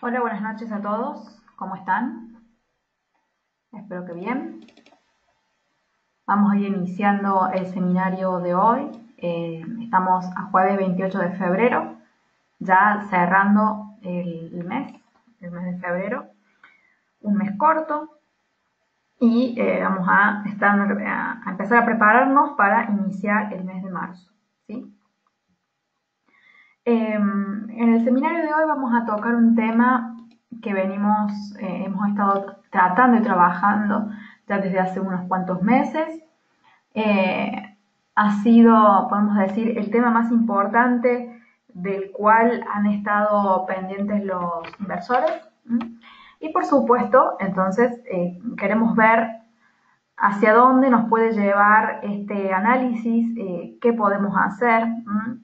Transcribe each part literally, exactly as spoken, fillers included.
Hola, buenas noches a todos. ¿Cómo están? Espero que bien. Vamos a ir iniciando el seminario de hoy. Eh, estamos a jueves veintiocho de febrero, ya cerrando el, el mes, el mes de febrero. Un mes corto. Y eh, vamos a, estar, a empezar a prepararnos para iniciar el mes de marzo, ¿sí? Eh, en el seminario de hoy vamos a tocar un tema que venimos, eh, hemos estado tratando y trabajando ya desde hace unos cuantos meses. Eh, ha sido, podemos decir, el tema más importante del cual han estado pendientes los inversores. ¿Mm? Y por supuesto, entonces, eh, queremos ver hacia dónde nos puede llevar este análisis, eh, qué podemos hacer, ¿m?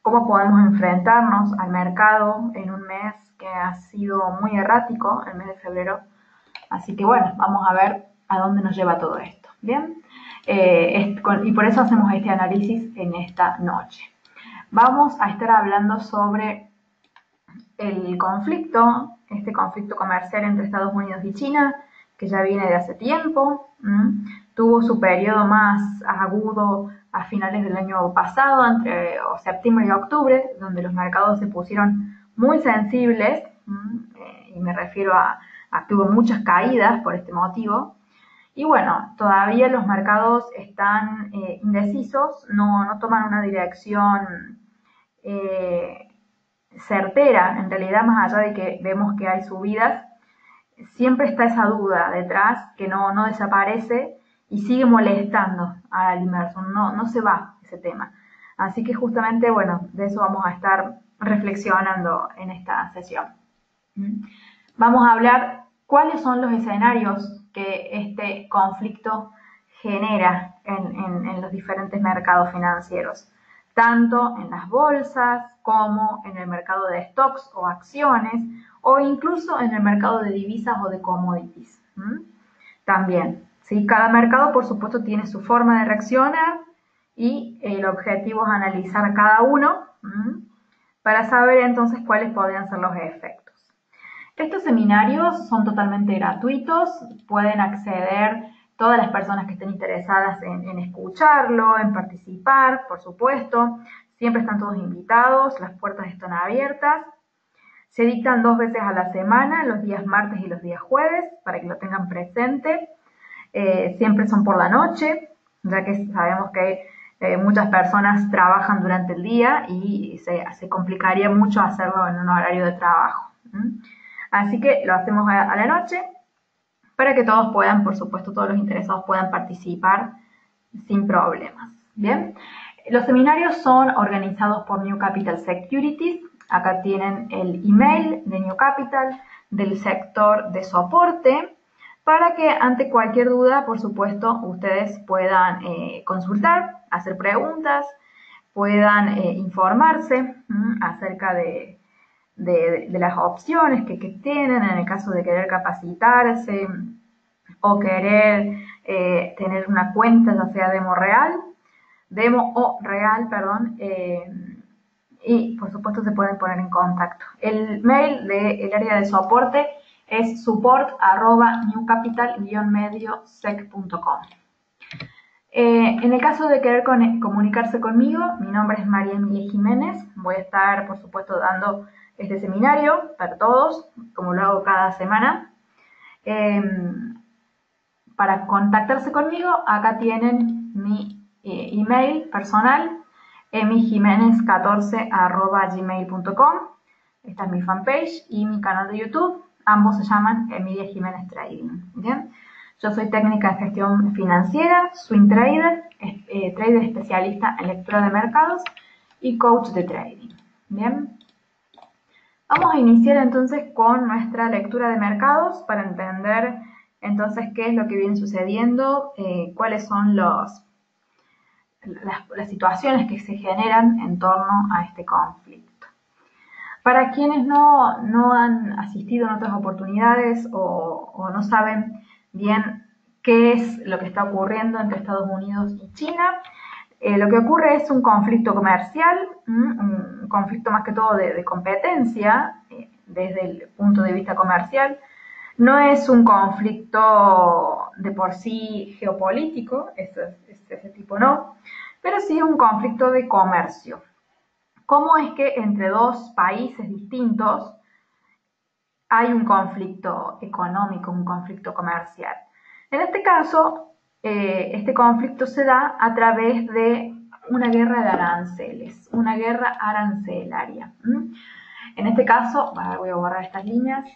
cómo podemos enfrentarnos al mercado en un mes que ha sido muy errático, el mes de febrero. Así que bueno, vamos a ver a dónde nos lleva todo esto, ¿bien? Eh, es, con, y por eso hacemos este análisis en esta noche. Vamos a estar hablando sobre el conflicto, este conflicto comercial entre Estados Unidos y China, que ya viene de hace tiempo, ¿m? tuvo su periodo más agudo a finales del año pasado, entre o septiembre y octubre, donde los mercados se pusieron muy sensibles, eh, y me refiero a, a que hubo muchas caídas por este motivo. Y bueno, todavía los mercados están eh, indecisos, no, no toman una dirección eh, certera. En realidad, más allá de que vemos que hay subidas, siempre está esa duda detrás que no, no desaparece y sigue molestando al inversor, no, no se va ese tema. Así que justamente, bueno, de eso vamos a estar reflexionando en esta sesión. Vamos a hablar cuáles son los escenarios que este conflicto genera en, en, en los diferentes mercados financieros, tanto en las bolsas como en el mercado de stocks o acciones, o incluso en el mercado de divisas o de commodities. ¿Mm? También, ¿sí? Cada mercado, por supuesto, tiene su forma de reaccionar y el objetivo es analizar cada uno, ¿Mm? para saber entonces cuáles podrían ser los efectos. Estos seminarios son totalmente gratuitos, pueden acceder todas las personas que estén interesadas en, en escucharlo, en participar, por supuesto. Siempre están todos invitados, las puertas están abiertas. Se dictan dos veces a la semana, los días martes y los días jueves, para que lo tengan presente. Eh, siempre son por la noche, ya que sabemos que eh, muchas personas trabajan durante el día y se, se complicaría mucho hacerlo en un horario de trabajo. ¿Mm? Así que lo hacemos a, a la noche, para que todos puedan, por supuesto, todos los interesados puedan participar sin problemas, ¿bien? Los seminarios son organizados por New Capital Securities. Acá tienen el email de New Capital, del sector de soporte, para que ante cualquier duda, por supuesto, ustedes puedan eh, consultar, hacer preguntas, puedan eh, informarse ¿sí? acerca de... De, de las opciones que, que tienen en el caso de querer capacitarse o querer eh, tener una cuenta, ya sea demo real, demo o real, perdón, eh, y por supuesto se pueden poner en contacto. El mail del área de soporte es support arroba newcapital guion medio sec punto com. Eh, en el caso de querer con, comunicarse conmigo, mi nombre es María Emilia Jiménez, voy a estar por supuesto dando este seminario para todos, como lo hago cada semana. Eh, para contactarse conmigo, acá tienen mi eh, email personal, emi jiménez catorce arroba gmail punto com. Esta es mi fanpage y mi canal de YouTube. Ambos se llaman Emilia Jiménez Trading. ¿Bien? Yo soy técnica en gestión financiera, swing trader, eh, trader especialista en lectura de mercados y coach de trading. ¿Bien? Vamos a iniciar entonces con nuestra lectura de mercados para entender entonces qué es lo que viene sucediendo, eh, cuáles son los, las, las situaciones que se generan en torno a este conflicto. Para quienes no, no han asistido en otras oportunidades o, o no saben bien qué es lo que está ocurriendo entre Estados Unidos y China, Eh, lo que ocurre es un conflicto comercial, un conflicto más que todo de, de competencia, eh, desde el punto de vista comercial. No es un conflicto de por sí geopolítico, ese, ese tipo no, pero sí es un conflicto de comercio. ¿Cómo es que entre dos países distintos hay un conflicto económico, un conflicto comercial? En este caso, eh, este conflicto se da a través de una guerra de aranceles, una guerra arancelaria. ¿Mm? En este caso, voy a borrar estas líneas.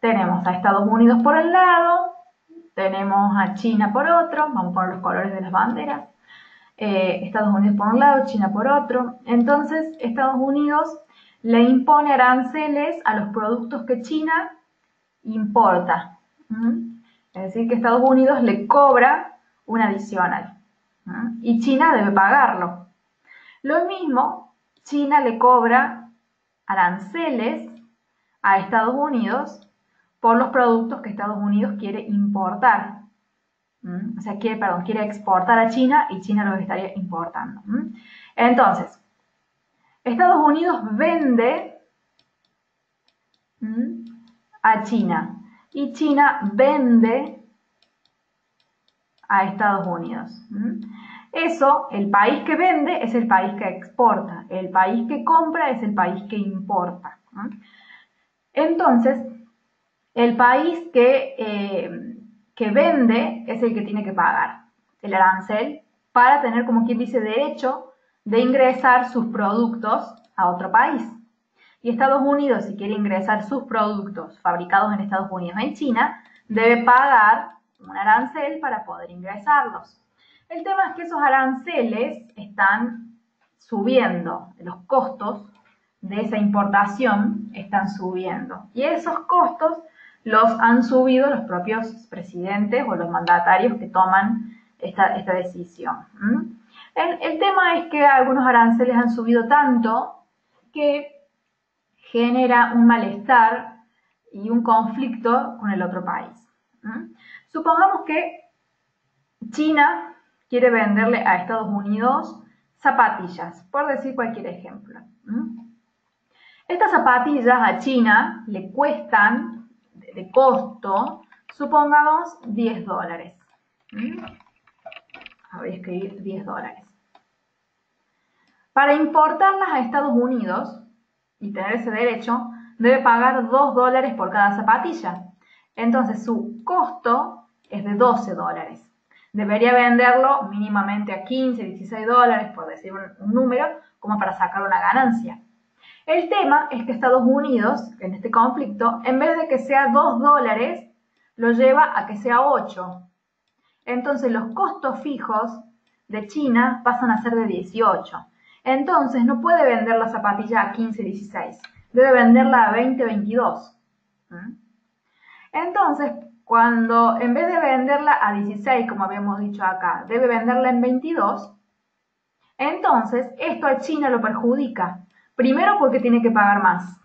Tenemos a Estados Unidos por el lado, tenemos a China por otro, vamos a poner los colores de las banderas. Eh, Estados Unidos por un lado, China por otro. Entonces, Estados Unidos le impone aranceles a los productos que China importa. ¿Mm? Es decir, que Estados Unidos le cobra un adicional. ¿Mm? Y China debe pagarlo. Lo mismo, China le cobra aranceles a Estados Unidos por los productos que Estados Unidos quiere importar. ¿Mm? O sea, quiere, perdón, quiere exportar a China y China los estaría importando. ¿Mm? Entonces, Estados Unidos vende ¿Mm? a China. Y China vende a Estados Unidos. ¿Mm? Eso, el país que vende es el país que exporta. El país que compra es el país que importa. ¿Mm? Entonces, el país que, eh, que vende es el que tiene que pagar el arancel para tener, como quien dice, derecho de ingresar sus productos a otro país. Y Estados Unidos, si quiere ingresar sus productos fabricados en Estados Unidos o en China, debe pagar un arancel para poder ingresarlos. El tema es que esos aranceles están subiendo, los costos de esa importación están subiendo. Y esos costos los han subido los propios presidentes o los mandatarios que toman esta, esta decisión. ¿Mm? El, el tema es que algunos aranceles han subido tanto que genera un malestar y un conflicto con el otro país. ¿Mm? Supongamos que China quiere venderle a Estados Unidos zapatillas, por decir cualquier ejemplo. ¿Mm? Estas zapatillas a China le cuestan, de costo, supongamos diez dólares. ¿Mm? Voy a escribir diez dólares. Para importarlas a Estados Unidos y tener ese derecho, debe pagar dos dólares por cada zapatilla. Entonces, su costo es de doce dólares. Debería venderlo mínimamente a quince, dieciséis dólares, por decir un, un número, como para sacar una ganancia. El tema es que Estados Unidos, en este conflicto, en vez de que sea dos dólares, lo lleva a que sea ocho. Entonces, los costos fijos de China pasan a ser de dieciocho. Entonces, no puede vender la zapatilla a quince, dieciséis. Debe venderla a veinte, veintidós. ¿Mm? Entonces, cuando en vez de venderla a dieciséis, como habíamos dicho acá, debe venderla en veintidós, entonces esto a China lo perjudica. Primero porque tiene que pagar más.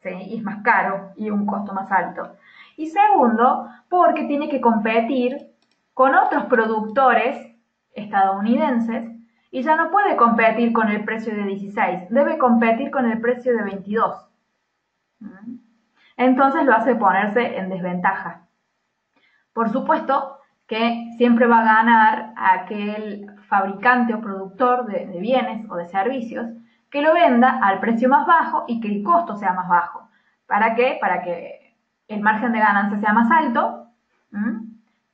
¿Sí? Y es más caro y un costo más alto. Y segundo, porque tiene que competir con otros productores estadounidenses. Y ya no puede competir con el precio de dieciséis, debe competir con el precio de veintidós. Entonces lo hace ponerse en desventaja. Por supuesto que siempre va a ganar aquel fabricante o productor de, de bienes o de servicios que lo venda al precio más bajo y que el costo sea más bajo. ¿Para qué? Para que el margen de ganancia sea más alto,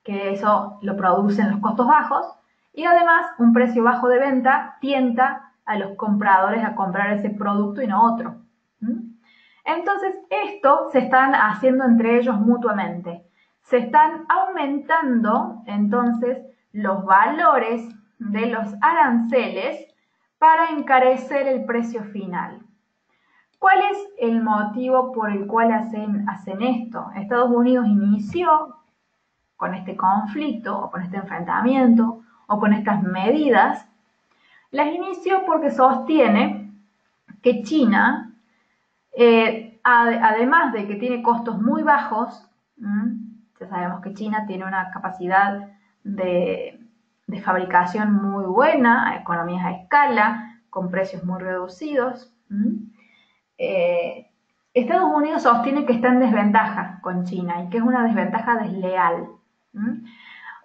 que eso lo producen los costos bajos. Y además, un precio bajo de venta tienta a los compradores a comprar ese producto y no otro. ¿Mm? Entonces, esto se están haciendo entre ellos mutuamente. Se están aumentando, entonces, los valores de los aranceles para encarecer el precio final. ¿Cuál es el motivo por el cual hacen, hacen esto? Estados Unidos inició con este conflicto o con este enfrentamiento o con estas medidas, las inició porque sostiene que China, eh, ad, además de que tiene costos muy bajos, ¿m? Ya sabemos que China tiene una capacidad de, de fabricación muy buena, a economías a escala, con precios muy reducidos. ¿Mm? Eh, Estados Unidos sostiene que está en desventaja con China y que es una desventaja desleal. ¿Mm?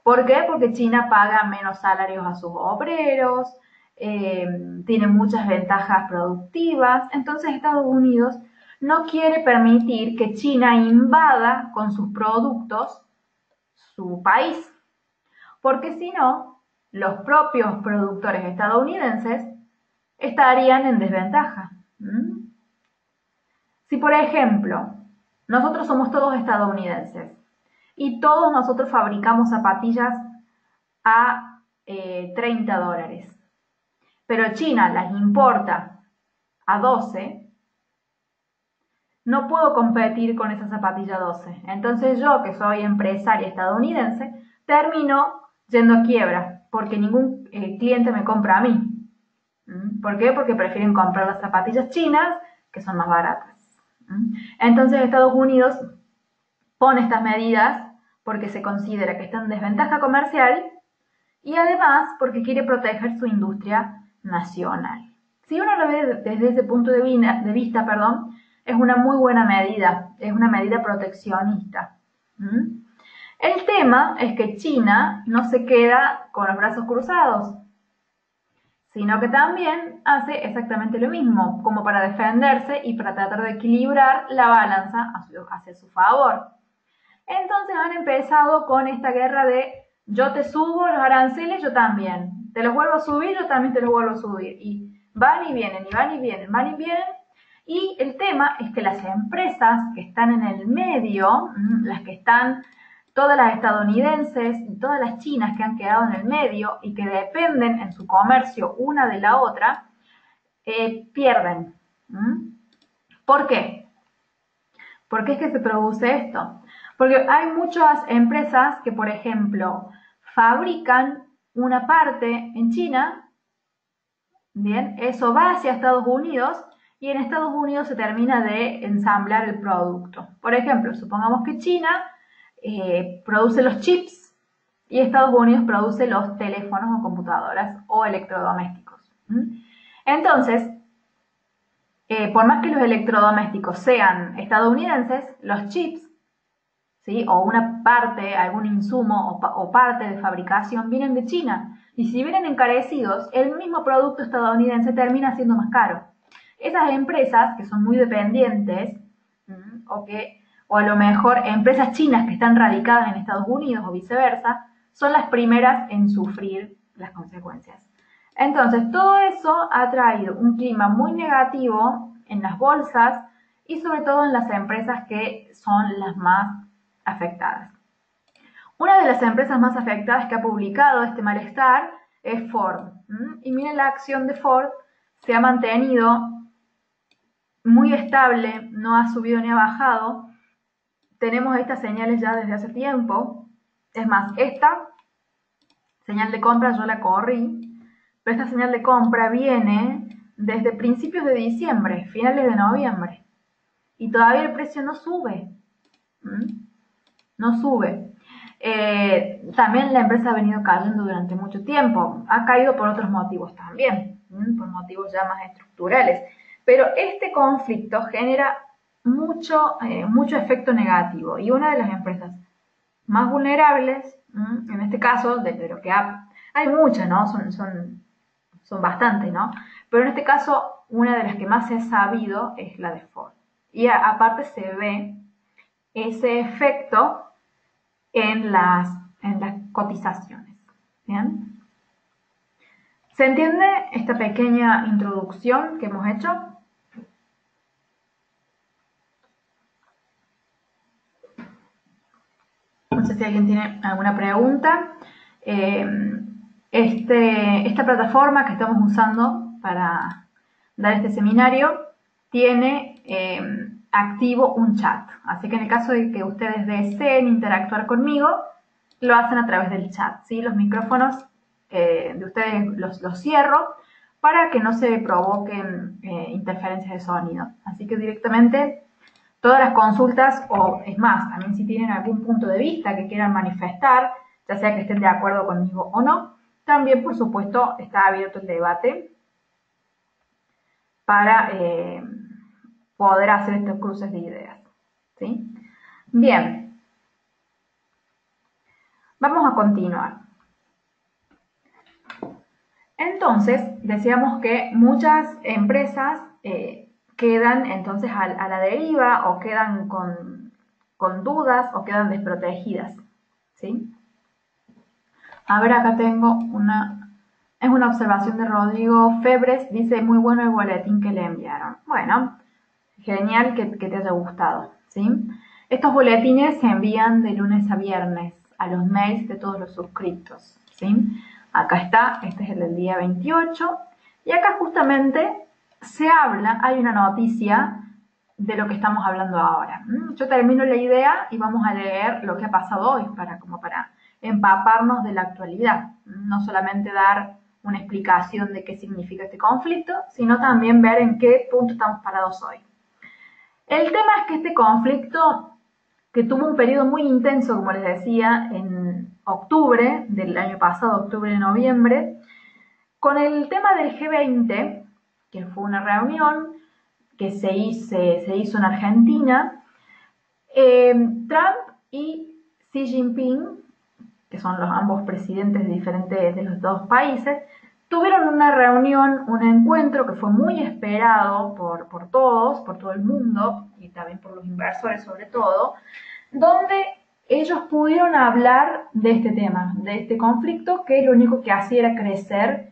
¿Por qué? Porque China paga menos salarios a sus obreros, eh, tiene muchas ventajas productivas, entonces Estados Unidos no quiere permitir que China invada con sus productos su país, porque si no, los propios productores estadounidenses estarían en desventaja. ¿Mm? Si, por ejemplo, nosotros somos todos estadounidenses y todos nosotros fabricamos zapatillas a eh, treinta dólares, pero China las importa a doce, no puedo competir con esa zapatilla doce. Entonces yo, que soy empresaria estadounidense, termino yendo a quiebra porque ningún eh, cliente me compra a mí. ¿Mm? ¿Por qué? Porque prefieren comprar las zapatillas chinas, que son más baratas. ¿Mm? Entonces Estados Unidos pone estas medidas porque se considera que está en desventaja comercial y además porque quiere proteger su industria nacional. Si uno lo ve desde ese punto de vista, perdón, es una muy buena medida, es una medida proteccionista. ¿Mm? El tema es que China no se queda con los brazos cruzados, sino que también hace exactamente lo mismo, como para defenderse y para tratar de equilibrar la balanza hacia su favor. Entonces han empezado con esta guerra de yo te subo los aranceles, yo también, te los vuelvo a subir, yo también te los vuelvo a subir. Y van y vienen, y van y vienen, van y vienen. Y el tema es que las empresas que están en el medio, las que están, todas las estadounidenses y todas las chinas que han quedado en el medio y que dependen en su comercio una de la otra, eh, pierden. ¿Mm? ¿Por qué? ¿Por qué es que se produce esto? Porque hay muchas empresas que, por ejemplo, fabrican una parte en China, bien, eso va hacia Estados Unidos, y en Estados Unidos se termina de ensamblar el producto. Por ejemplo, supongamos que China eh, produce los chips y Estados Unidos produce los teléfonos o computadoras o electrodomésticos. ¿Mm? Entonces, eh, por más que los electrodomésticos sean estadounidenses, los chips, ¿sí?, o una parte, algún insumo o, pa o parte de fabricación vienen de China. Y si vienen encarecidos, el mismo producto estadounidense termina siendo más caro. Esas empresas que son muy dependientes, o que, o a lo mejor empresas chinas que están radicadas en Estados Unidos o viceversa, son las primeras en sufrir las consecuencias. Entonces, todo eso ha traído un clima muy negativo en las bolsas y sobre todo en las empresas que son las más afectadas. Una de las empresas más afectadas que ha publicado este malestar es Ford. Y miren, la acción de Ford se ha mantenido muy estable, no ha subido ni ha bajado. Tenemos estas señales ya desde hace tiempo. Es más, esta señal de compra yo la corrí, pero esta señal de compra viene desde principios de diciembre, finales de noviembre. Y todavía el precio no sube. ¿Mm? No sube. Eh, también la empresa ha venido cayendo durante mucho tiempo. Ha caído por otros motivos también, ¿Mm? por motivos ya más estructurales. Pero este conflicto genera mucho, eh, mucho efecto negativo y una de las empresas más vulnerables, ¿m? en este caso, de, de lo que ha, hay muchas, ¿no? Son, son, son bastantes, ¿no? Pero en este caso, una de las que más se ha sabido es la de Ford. Y a, aparte se ve ese efecto en las, en las cotizaciones, ¿bien? ¿Se entiende esta pequeña introducción que hemos hecho? No sé si alguien tiene alguna pregunta. Eh, este, esta plataforma que estamos usando para dar este seminario tiene eh, activo un chat. Así que en el caso de que ustedes deseen interactuar conmigo, lo hacen a través del chat, ¿sí? Los micrófonos eh, de ustedes los, los cierro para que no se provoquen eh, interferencias de sonido. Así que directamente todas las consultas, o es más, también si tienen algún punto de vista que quieran manifestar, ya sea que estén de acuerdo conmigo o no, También, por supuesto, está abierto el debate para eh, poder hacer estos cruces de ideas, ¿sí? Bien, vamos a continuar. Entonces, decíamos que muchas empresas eh, quedan entonces a, a la deriva o quedan con, con dudas o quedan desprotegidas, ¿sí? A ver, acá tengo una, es una observación de Rodrigo Febres, dice, muy bueno el boletín que le enviaron. Bueno, genial que, que te haya gustado, ¿sí? Estos boletines se envían de lunes a viernes a los mails de todos los suscriptos, ¿sí? Acá está, este es el del día veintiocho, y acá justamente se habla, hay una noticia de lo que estamos hablando ahora. Yo termino la idea y vamos a leer lo que ha pasado hoy, para, como para empaparnos de la actualidad. No solamente dar una explicación de qué significa este conflicto, sino también ver en qué punto estamos parados hoy. El tema es que este conflicto, que tuvo un periodo muy intenso, como les decía, en octubre del año pasado, octubre-noviembre, con el tema del G veinte, que fue una reunión que se hizo, se hizo en Argentina, eh, Trump y Xi Jinping, que son los ambos presidentes de diferentes de los dos países, tuvieron una reunión, un encuentro que fue muy esperado por, por todos, por todo el mundo, y también por los inversores sobre todo, donde ellos pudieron hablar de este tema, de este conflicto, que lo único que hacía era crecer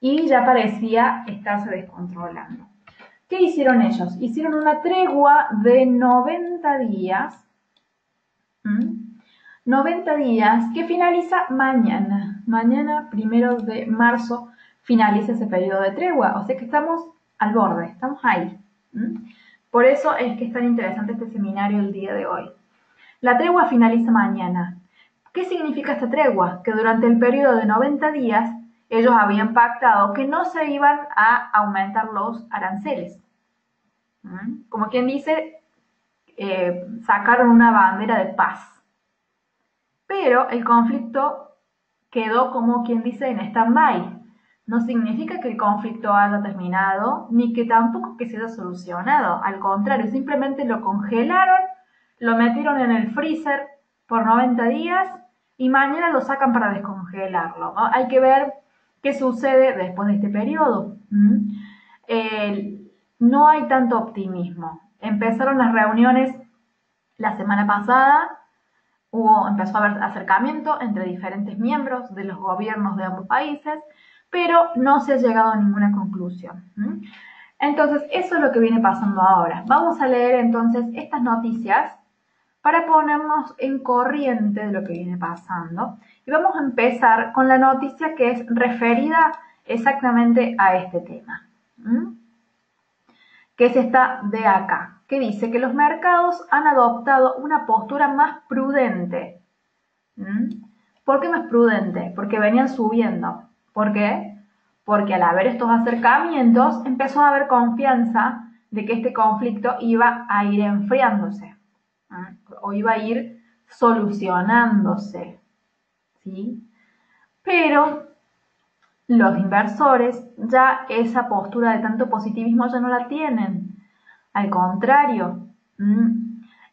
y ya parecía estarse descontrolando. ¿Qué hicieron ellos? Hicieron una tregua de noventa días, ¿Mm? noventa días que finaliza mañana, mañana primero de marzo finaliza ese periodo de tregua, o sea que estamos al borde, estamos ahí. ¿Mm? Por eso es que es tan interesante este seminario el día de hoy. La tregua finaliza mañana. ¿Qué significa esta tregua? Que durante el periodo de noventa días ellos habían pactado que no se iban a aumentar los aranceles. ¿Mm? Como quien dice, eh, sacaron una bandera de paz. Pero el conflicto quedó, como quien dice, en stand-by. No significa que el conflicto haya terminado, ni que tampoco que se haya solucionado. Al contrario, simplemente lo congelaron, lo metieron en el freezer por noventa días y mañana lo sacan para descongelarlo, ¿no? Hay que ver qué sucede después de este periodo. ¿Mm? Eh, no hay tanto optimismo. Empezaron las reuniones la semana pasada. Hubo, empezó a haber acercamiento entre diferentes miembros de los gobiernos de ambos países, pero no se ha llegado a ninguna conclusión. ¿Mm? Entonces, eso es lo que viene pasando ahora. Vamos a leer entonces estas noticias para ponernos en corriente de lo que viene pasando. Y vamos a empezar con la noticia que es referida exactamente a este tema, ¿Mm? que es esta de acá, que dice que los mercados han adoptado una postura más prudente. ¿Mm? ¿Por qué más prudente? Porque venían subiendo. ¿Por qué? Porque al haber estos acercamientos empezó a haber confianza de que este conflicto iba a ir enfriándose, ¿Mm? o iba a ir solucionándose, ¿sí? Pero los inversores ya esa postura de tanto positivismo ya no la tienen. Al contrario,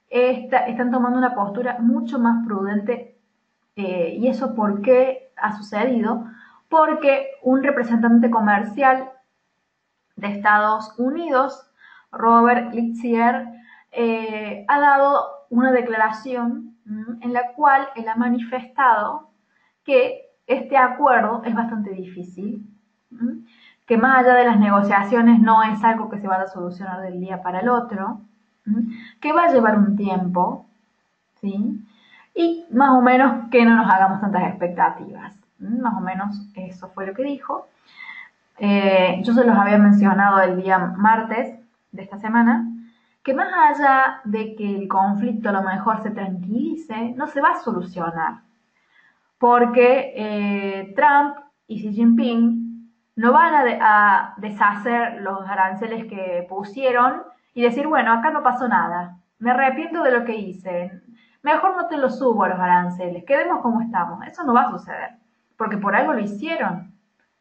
está, están tomando una postura mucho más prudente. Eh, ¿Y eso por qué ha sucedido? Porque un representante comercial de Estados Unidos, Robert Lighthizer, eh, ha dado una declaración ¿m? en la cual él ha manifestado que este acuerdo es bastante difícil, ¿m? que más allá de las negociaciones no es algo que se vaya a solucionar del día para el otro, que va a llevar un tiempo, ¿sí? Y más o menos que no nos hagamos tantas expectativas. Más o menos eso fue lo que dijo. Eh, yo se los había mencionado el día martes de esta semana, que más allá de que el conflicto a lo mejor se tranquilice, no se va a solucionar. Porque eh, Trump y Xi Jinping no van a, de, a deshacer los aranceles que pusieron y decir, bueno, acá no pasó nada, me arrepiento de lo que hice, mejor no te los subo a los aranceles, quedemos como estamos. Eso no va a suceder. porque por algo lo hicieron,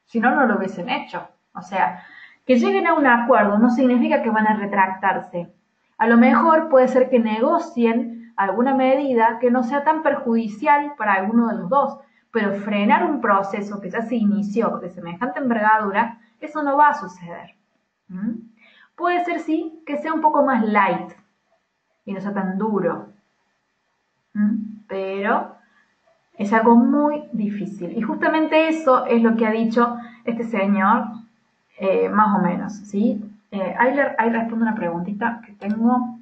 si no, no lo hubiesen hecho. O sea, que lleguen a un acuerdo no significa que van a retractarse. A lo mejor puede ser que negocien alguna medida que no sea tan perjudicial para alguno de los dos, pero frenar un proceso que ya se inició de semejante envergadura, eso no va a suceder. ¿Mm? Puede ser, sí, que sea un poco más light y no sea tan duro, ¿Mm? pero es algo muy difícil. Y justamente eso es lo que ha dicho este señor, eh, más o menos, ¿sí? Eh, ahí, le, ahí respondo una preguntita que tengo.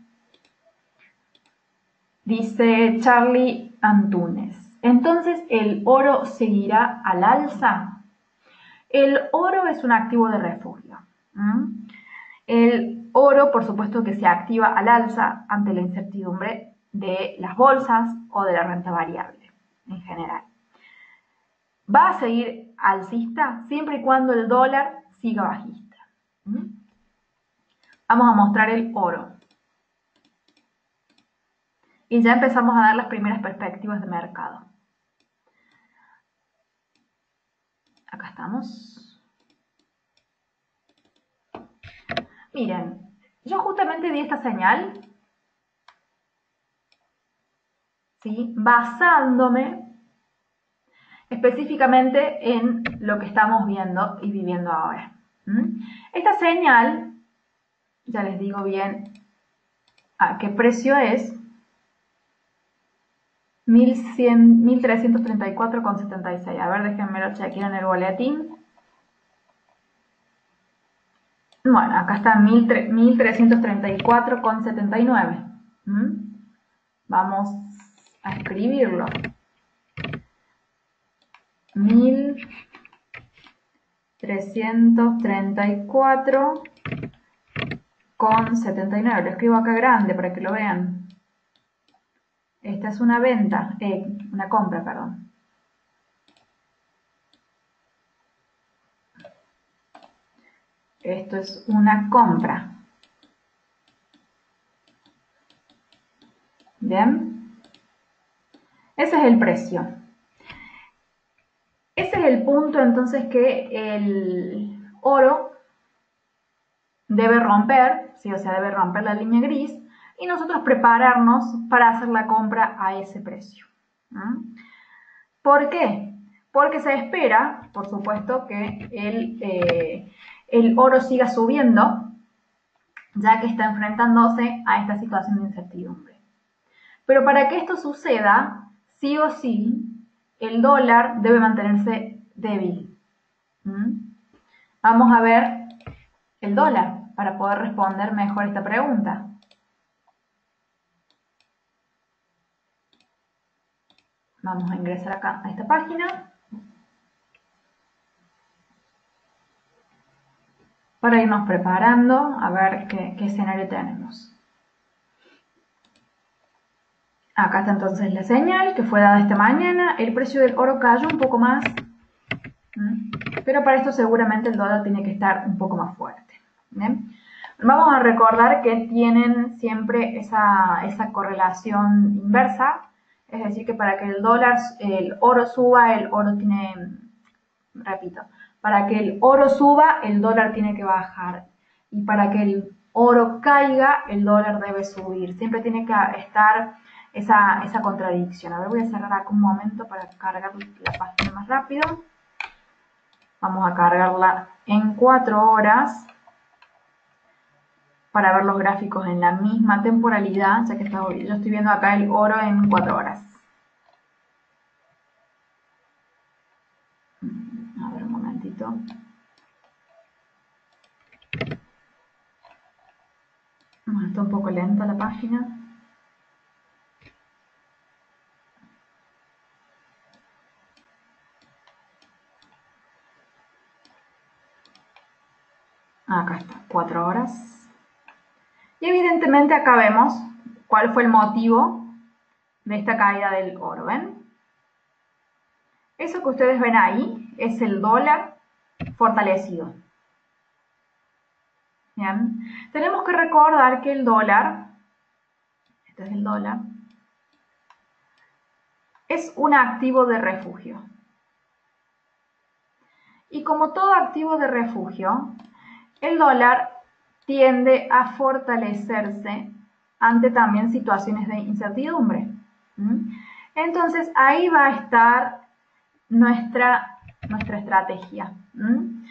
Dice Charlie Antunes. Entonces, ¿el oro seguirá al alza? El oro es un activo de refugio. ¿Mm? El oro, por supuesto, que se activa al alza ante la incertidumbre de las bolsas o de la renta variable en general. Va a seguir alcista siempre y cuando el dólar siga bajista. ¿Mm? Vamos a mostrar el oro. Y ya empezamos a dar las primeras perspectivas de mercado. Acá estamos. Miren, yo justamente di esta señal, ¿sí? Basándome específicamente en lo que estamos viendo y viviendo ahora. ¿Mm? Esta señal... Ya les digo bien a qué precio es. mil trescientos treinta y cuatro con setenta y seis. A ver, déjenmelo chequear en el boletín. Bueno, acá está mil trescientos treinta y cuatro con setenta y nueve. ¿Mm? Vamos a escribirlo. mil trescientos treinta y cuatro con setenta y nueve, lo escribo acá grande para que lo vean. Esta es una venta, eh, una compra, perdón. Esto es una compra. ¿Bien? Ese es el precio. Ese es el punto entonces que el oro debe romper, sí, o sea, debe romper la línea gris y nosotros prepararnos para hacer la compra a ese precio. ¿Mm? ¿Por qué? Porque se espera, por supuesto, que el, eh, el oro siga subiendo, ya que está enfrentándose a esta situación de incertidumbre. Pero para que esto suceda, sí o sí, el dólar debe mantenerse débil. ¿Mm? Vamos a ver el dólar, para poder responder mejor esta pregunta. Vamos a ingresar acá a esta página para irnos preparando a ver qué, qué escenario tenemos. Acá está entonces la señal que fue dada esta mañana. El precio del oro cayó un poco más, pero para esto seguramente el dólar tiene que estar un poco más fuerte. ¿Bien? Vamos a recordar que tienen siempre esa, esa correlación inversa, es decir, que para que el dólar, el oro suba, el oro tiene, repito, para que el oro suba, el dólar tiene que bajar, y para que el oro caiga, el dólar debe subir. Siempre tiene que estar esa, esa contradicción. A ver, voy a cerrar acá un momento para cargar la página más rápido. Vamos a cargarla en cuatro horas para ver los gráficos en la misma temporalidad, ya que está, yo estoy viendo acá el oro en cuatro horas. A ver un momentito. Bueno, está un poco lenta la página. Acá está, cuatro horas. Y evidentemente acá vemos cuál fue el motivo de esta caída del oro, ¿ven? Eso que ustedes ven ahí es el dólar fortalecido. ¿Bien? Tenemos que recordar que el dólar, este es el dólar, es un activo de refugio. y como todo activo de refugio, el dólar tiende a fortalecerse ante también situaciones de incertidumbre. ¿Mm? Entonces, ahí va a estar nuestra, nuestra estrategia. ¿Mm?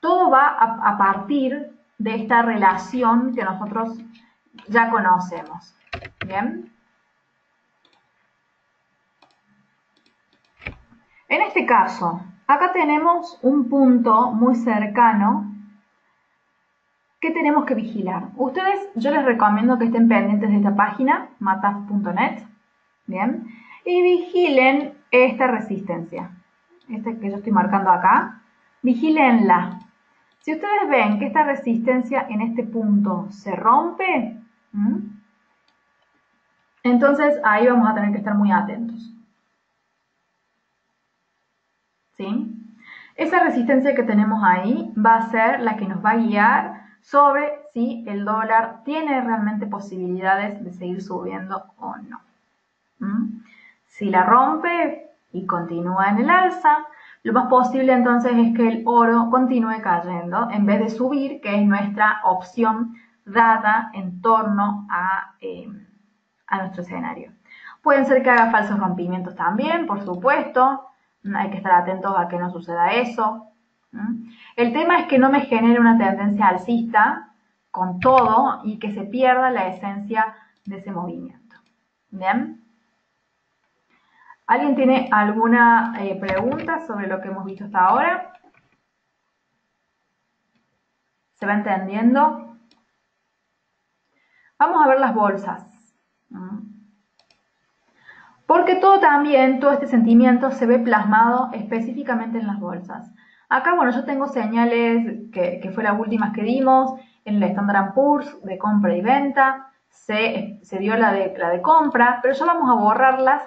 Todo va a, a partir de esta relación que nosotros ya conocemos. ¿Bien? En este caso, acá tenemos un punto muy cercano que tenemos que vigilar. Ustedes, yo les recomiendo que estén pendientes de esta página, mataf punto net, ¿bien? Y vigilen esta resistencia, esta que yo estoy marcando acá, vigílenla. Si ustedes ven que esta resistencia en este punto se rompe, ¿m? Entonces ahí vamos a tener que estar muy atentos. ¿Sí? Esa resistencia que tenemos ahí va a ser la que nos va a guiar sobre si el dólar tiene realmente posibilidades de seguir subiendo o no. ¿Mm? Si la rompe y continúa en el alza, lo más posible entonces es que el oro continúe cayendo en vez de subir, que es nuestra opción dada en torno a, eh, a nuestro escenario. Pueden ser que haga falsos rompimientos también, por supuesto. Hay que estar atentos a que no suceda eso. El tema es que no me genere una tendencia alcista con todo y que se pierda la esencia de ese movimiento. ¿Bien? ¿Alguien tiene alguna eh, pregunta sobre lo que hemos visto hasta ahora? ¿Se va entendiendo? Vamos a ver las bolsas. Porque todo también, todo este sentimiento se ve plasmado específicamente en las bolsas. Acá, bueno, yo tengo señales que, que fue las últimas que dimos en la Standard and Poor's de compra y venta. Se, se dio la de, la de compra, pero ya vamos a borrarlas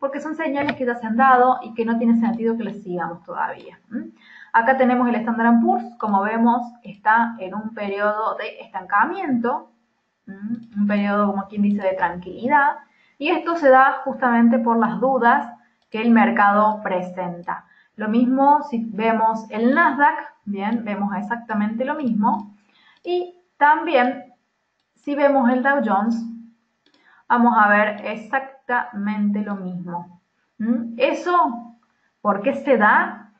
porque son señales que ya se han dado y que no tiene sentido que las sigamos todavía. ¿Mm? Acá tenemos el Standard and Poor's, como vemos, está en un periodo de estancamiento, ¿Mm? un periodo, como quien dice, de tranquilidad. Y esto se da justamente por las dudas que el mercado presenta. Lo mismo si vemos el Nasdaq, bien, vemos exactamente lo mismo. Y también si vemos el Dow Jones, vamos a ver exactamente lo mismo. ¿Mm? Eso, ¿por qué se da?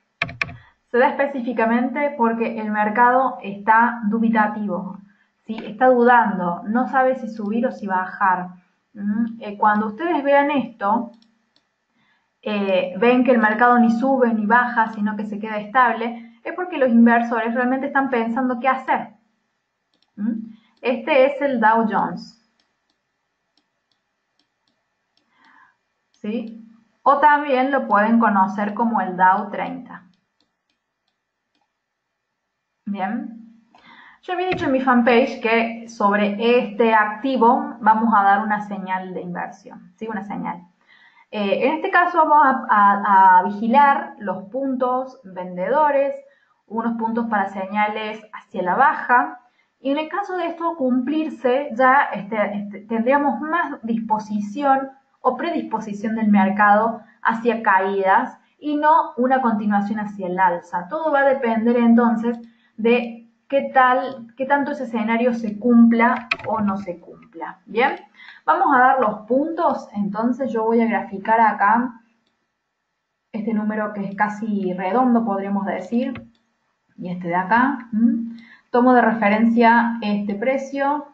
Se da específicamente porque el mercado está dubitativo, ¿sí? Está dudando, no sabe si subir o si bajar. Cuando ustedes vean esto, eh, ven que el mercado ni sube ni baja, sino que se queda estable, es porque los inversores realmente están pensando qué hacer. ¿Mm? Este es el Dow Jones. ¿Sí? O también lo pueden conocer como el Dow treinta. Bien. Yo había dicho en mi fanpage que sobre este activo vamos a dar una señal de inversión, ¿sí? Una señal. Eh, en este caso vamos a, a, a vigilar los puntos vendedores, unos puntos para señales hacia la baja. Y en el caso de esto cumplirse, ya este, este, tendríamos más disposición o predisposición del mercado hacia caídas y no una continuación hacia el alza. Todo va a depender entonces de qué tal, qué tanto ese escenario se cumpla o no se cumpla. Bien, vamos a dar los puntos. Entonces yo voy a graficar acá este número que es casi redondo, podríamos decir, y este de acá. ¿Mm? Tomo de referencia este precio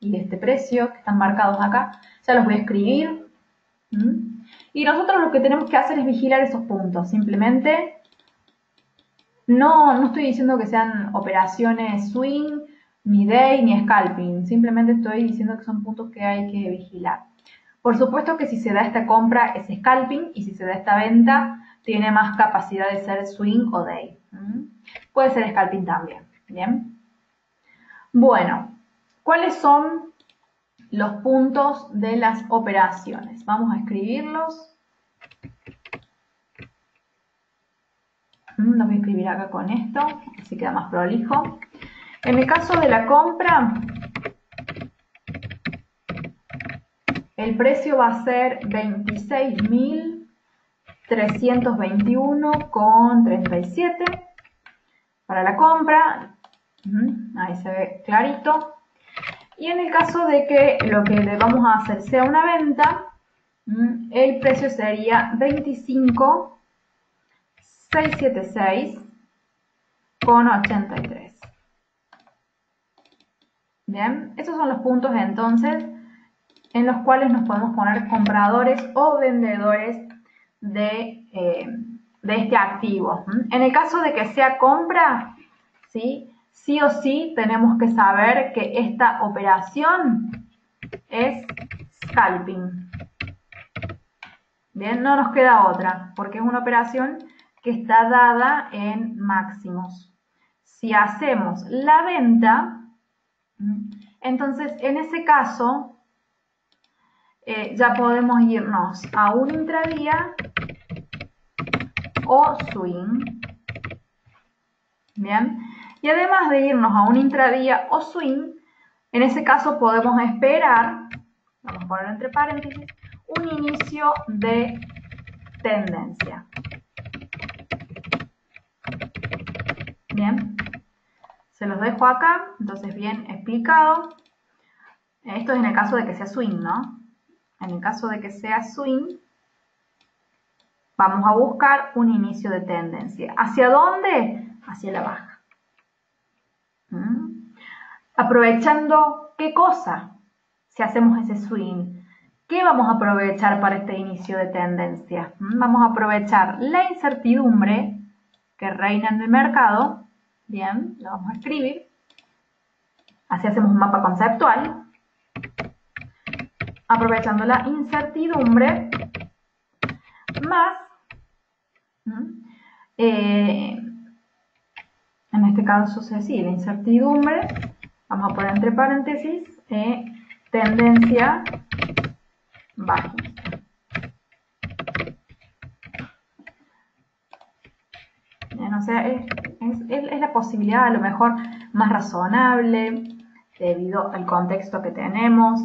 y este precio que están marcados acá. Ya los voy a escribir. ¿Mm? Y nosotros lo que tenemos que hacer es vigilar esos puntos, simplemente. No, no estoy diciendo que sean operaciones swing, ni day, ni scalping. Simplemente estoy diciendo que son puntos que hay que vigilar. Por supuesto que si se da esta compra es scalping y si se da esta venta tiene más capacidad de ser swing o day. ¿Mm? Puede ser scalping también. ¿Bien? Bueno, ¿cuáles son los puntos de las operaciones? Vamos a escribirlos. Lo voy a escribir acá con esto, así queda más prolijo. En el caso de la compra, el precio va a ser veintiséis mil trescientos veintiuno con treinta y siete para la compra. Ahí se ve clarito. Y en el caso de que lo que le vamos a hacer sea una venta, el precio sería veinticinco mil seiscientos setenta y seis con ochenta y tres. Bien, estos son los puntos entonces en los cuales nos podemos poner compradores o vendedores de, eh, de este activo. En el caso de que sea compra, ¿sí? Sí o sí tenemos que saber que esta operación es scalping. Bien, no nos queda otra, porque es una operación que está dada en máximos. Si hacemos la venta, entonces en ese caso eh, ya podemos irnos a un intradía o swing. Bien, y además de irnos a un intradía o swing, en ese caso podemos esperar, vamos a poner entre paréntesis, un inicio de tendencia. Bien, se los dejo acá, entonces bien explicado. Esto es en el caso de que sea swing, ¿no? En el caso de que sea swing, vamos a buscar un inicio de tendencia. ¿Hacia dónde? Hacia la baja. ¿Mm? Aprovechando qué cosa, si hacemos ese swing, ¿qué vamos a aprovechar para este inicio de tendencia? ¿Mm? Vamos a aprovechar la incertidumbre que reina en el mercado. Bien, lo vamos a escribir, así hacemos un mapa conceptual, aprovechando la incertidumbre más ¿Mm? eh, en este caso, sí, la incertidumbre, vamos a poner entre paréntesis, eh, tendencia bajista. Bien, o sea, es, es, es la posibilidad a lo mejor más razonable debido al contexto que tenemos.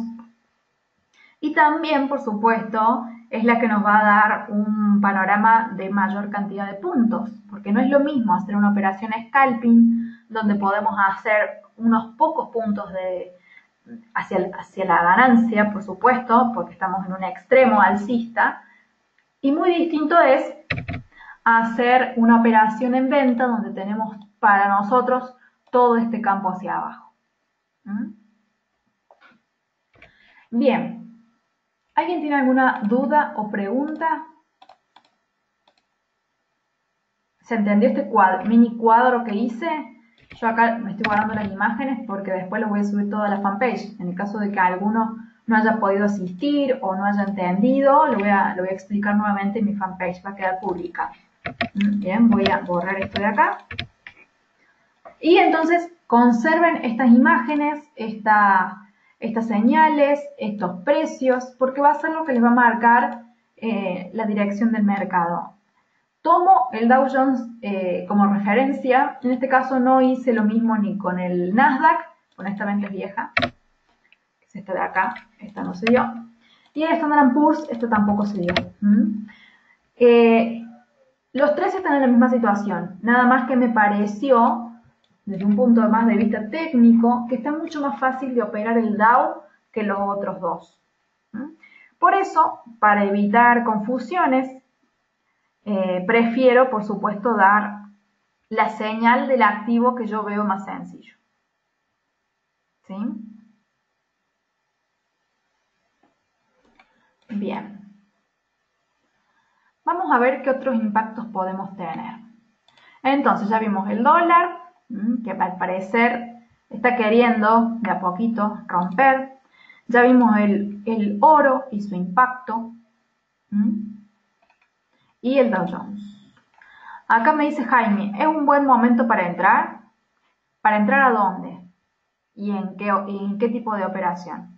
Y también, por supuesto, es la que nos va a dar un panorama de mayor cantidad de puntos, porque no es lo mismo hacer una operación scalping, donde podemos hacer unos pocos puntos de, hacia, el, hacia la ganancia, por supuesto, porque estamos en un extremo alcista, y muy distinto es hacer una operación en venta, donde tenemos para nosotros todo este campo hacia abajo. ¿Mm? Bien. ¿Alguien tiene alguna duda o pregunta? ¿Se entendió este cuadro, mini cuadro que hice? Yo acá me estoy guardando las imágenes porque después los voy a subir toda la fanpage. En el caso de que alguno no haya podido asistir o no haya entendido, lo voy a, lo voy a explicar nuevamente en mi fanpage, va a quedar pública. Bien, voy a borrar esto de acá. Y entonces conserven estas imágenes, esta... estas señales, estos precios, porque va a ser lo que les va a marcar eh, la dirección del mercado. Tomo el Dow Jones eh, como referencia. En este caso no hice lo mismo ni con el Nasdaq, honestamente es vieja, que es esta de acá, esta no se dio. Y el Standard and Poor's, esta tampoco se dio. ¿Mm? Eh, los tres están en la misma situación, nada más que me pareció, desde un punto más de vista técnico, que está mucho más fácil de operar el Dow que los otros dos. ¿Mm? Por eso, para evitar confusiones, eh, prefiero, por supuesto, dar la señal del activo que yo veo más sencillo. ¿Sí? Bien. Vamos a ver qué otros impactos podemos tener. Entonces, ya vimos el dólar, que al parecer está queriendo de a poquito romper. Ya vimos el, el oro y su impacto. ¿Mm? Y el Dow Jones. Acá me dice Jaime, ¿es un buen momento para entrar? ¿Para entrar a dónde? ¿Y en qué, y en qué tipo de operación?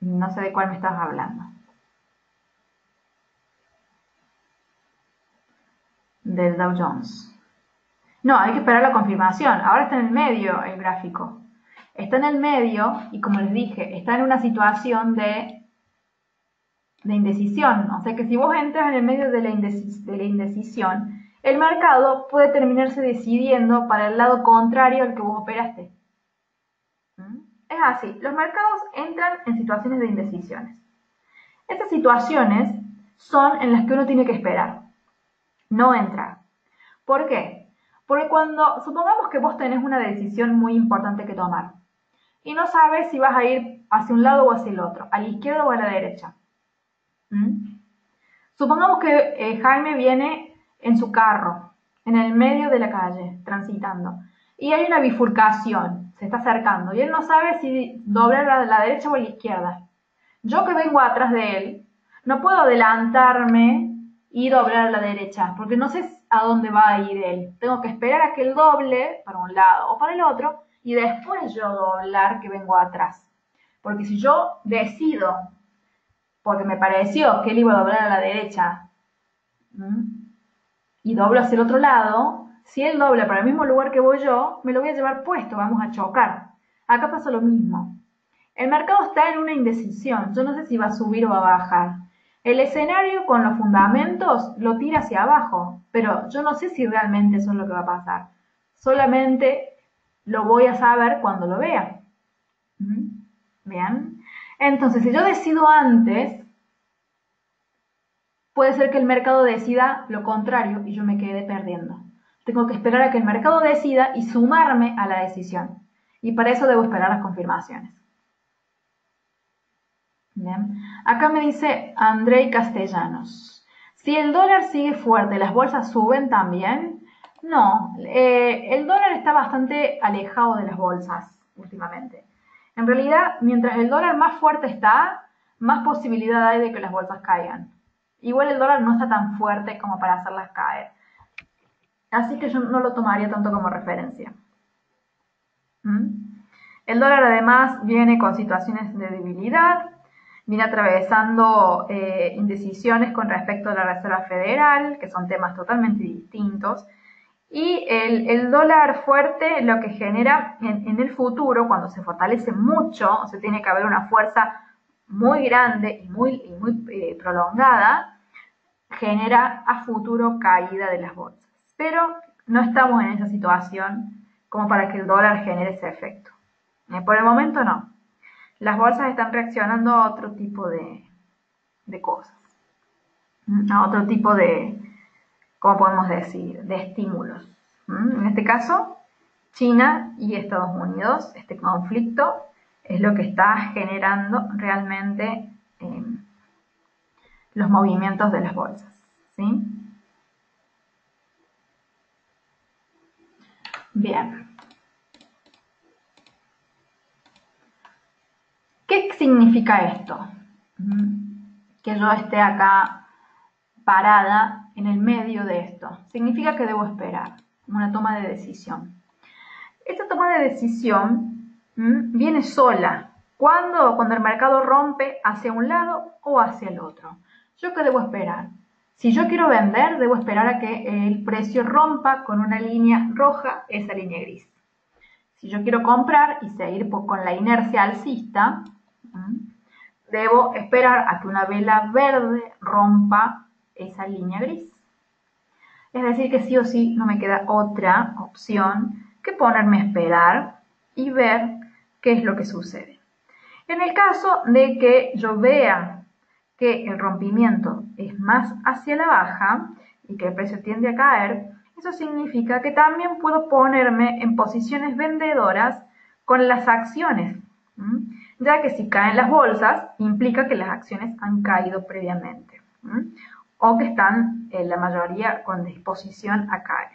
No sé de cuál me estás hablando. Del Dow Jones. No, hay que esperar la confirmación. Ahora está en el medio el gráfico. Está en el medio y, como les dije, está en una situación de de indecisión. O sea que si vos entras en el medio de la, indecis de la indecisión, el mercado puede terminarse decidiendo para el lado contrario al que vos operaste. ¿Mm? Es así, los mercados entran en situaciones de indecisiones. Estas situaciones son en las que uno tiene que esperar, no entrar. ¿Por qué? Porque cuando, supongamos que vos tenés una decisión muy importante que tomar y no sabes si vas a ir hacia un lado o hacia el otro, a la izquierda o a la derecha. ¿Mm? Supongamos que eh, Jaime viene en su carro, en el medio de la calle, transitando, y hay una bifurcación, se está acercando, y él no sabe si doblar a la derecha o a la izquierda. Yo que vengo atrás de él, no puedo adelantarme y doblar a la derecha, porque no sé a dónde va a ir él. Tengo que esperar a que él doble para un lado o para el otro, y después yo doblar que vengo atrás. Porque si yo decido, porque me pareció que él iba a doblar a la derecha, ¿Mm? y doblo hacia el otro lado, si él dobla para el mismo lugar que voy yo, me lo voy a llevar puesto, vamos a chocar. Acá pasa lo mismo. El mercado está en una indecisión, yo no sé si va a subir o va a bajar. El escenario con los fundamentos lo tira hacia abajo, pero yo no sé si realmente eso es lo que va a pasar. Solamente lo voy a saber cuando lo vea. ¿Bien? Entonces, si yo decido antes, puede ser que el mercado decida lo contrario y yo me quede perdiendo. Tengo que esperar a que el mercado decida y sumarme a la decisión. Y para eso debo esperar las confirmaciones. Bien. Acá me dice André Castellanos. Si el dólar sigue fuerte, ¿las bolsas suben también? No, eh, el dólar está bastante alejado de las bolsas últimamente. En realidad, mientras el dólar más fuerte está, más posibilidad hay de que las bolsas caigan. Igual el dólar no está tan fuerte como para hacerlas caer. Así que yo no lo tomaría tanto como referencia. ¿Mm? El dólar además viene con situaciones de debilidad, viene atravesando eh, indecisiones con respecto a la Reserva Federal, que son temas totalmente distintos. Y el, el dólar fuerte lo que genera en, en el futuro, cuando se fortalece mucho, o sea, tiene que haber una fuerza muy grande y muy, y muy eh, prolongada, genera a futuro caída de las bolsas. Pero no estamos en esa situación como para que el dólar genere ese efecto. Eh, por el momento no. Las bolsas están reaccionando a otro tipo de, de cosas, a otro tipo de... ¿Cómo podemos decir? De estímulos. ¿Mm? En este caso, China y Estados Unidos, este conflicto es lo que está generando realmente eh, los movimientos de las bolsas. ¿Sí? Bien. ¿Qué significa esto? Que yo esté acá parada en el medio de esto. Significa que debo esperar una toma de decisión. Esta toma de decisión ¿m? viene sola. ¿Cuándo? Cuando el mercado rompe hacia un lado o hacia el otro. ¿Yo qué debo esperar? Si yo quiero vender, debo esperar a que el precio rompa con una línea roja esa línea gris. Si yo quiero comprar y seguir por, con la inercia alcista, ¿m? debo esperar a que una vela verde rompa esa línea gris. Es decir que sí o sí no me queda otra opción que ponerme a esperar y ver qué es lo que sucede. En el caso de que yo vea que el rompimiento es más hacia la baja y que el precio tiende a caer, eso significa que también puedo ponerme en posiciones vendedoras con las acciones, ¿m? ya que si caen las bolsas implica que las acciones han caído previamente, ¿m? o que están eh, la mayoría con disposición a caer.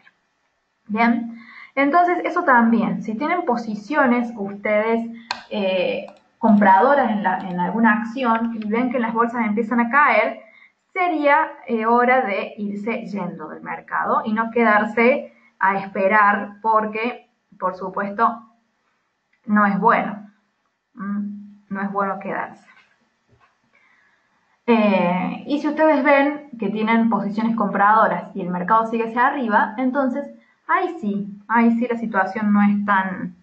Bien, entonces eso también, si tienen posiciones ustedes eh, compradoras en, la, en alguna acción y ven que las bolsas empiezan a caer, sería eh, hora de irse yendo del mercado y no quedarse a esperar porque, por supuesto, no es bueno. Mm, no es bueno quedarse. Eh, y si ustedes ven que tienen posiciones compradoras y el mercado sigue hacia arriba, entonces ahí sí, ahí sí la situación no es tan,